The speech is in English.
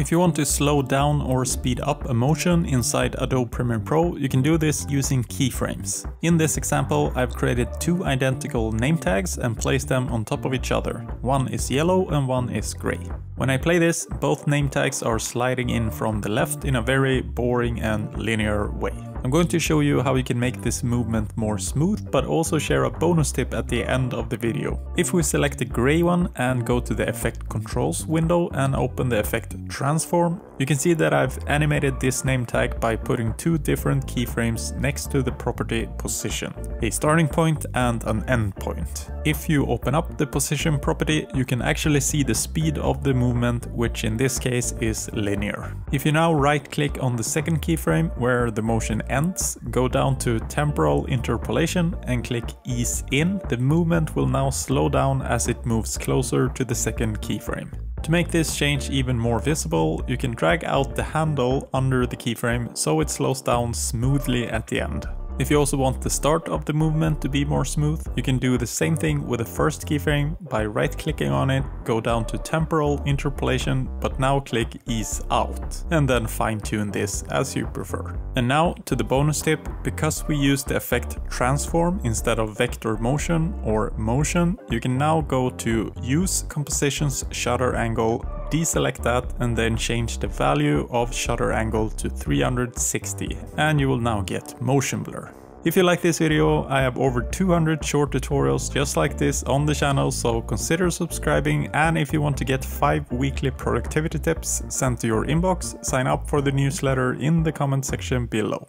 If you want to slow down or speed up a motion inside Adobe Premiere Pro, you can do this using keyframes. In this example, I've created two identical name tags and placed them on top of each other. One is yellow and one is gray. When I play this, both name tags are sliding in from the left in a very boring and linear way. I'm going to show you how you can make this movement more smooth, but also share a bonus tip at the end of the video. If we select the gray one and go to the effect controls window and open the effect transform, you can see that I've animated this name tag by putting two different keyframes next to the property position, a starting point and an end point. If you open up the position property, you can actually see the speed of the movement, which in this case is linear. If you now right click on the second keyframe where the motion ends, go down to Temporal Interpolation and click Ease In, the movement will now slow down as it moves closer to the second keyframe. To make this change even more visible, you can drag out the handle under the keyframe so it slows down smoothly at the end. If you also want the start of the movement to be more smooth, you can do the same thing with the first keyframe by right-clicking on it, go down to Temporal Interpolation, but now click Ease Out, and then fine-tune this as you prefer. And now to the bonus tip, because we used the effect Transform instead of Vector Motion or Motion, you can now go to Use Composition's Shutter Angle, deselect that and then change the value of shutter angle to 360 and you will now get motion blur. If you like this video, I have over 200 short tutorials just like this on the channel, so consider subscribing, and if you want to get 5 weekly productivity tips sent to your inbox, sign up for the newsletter in the comment section below.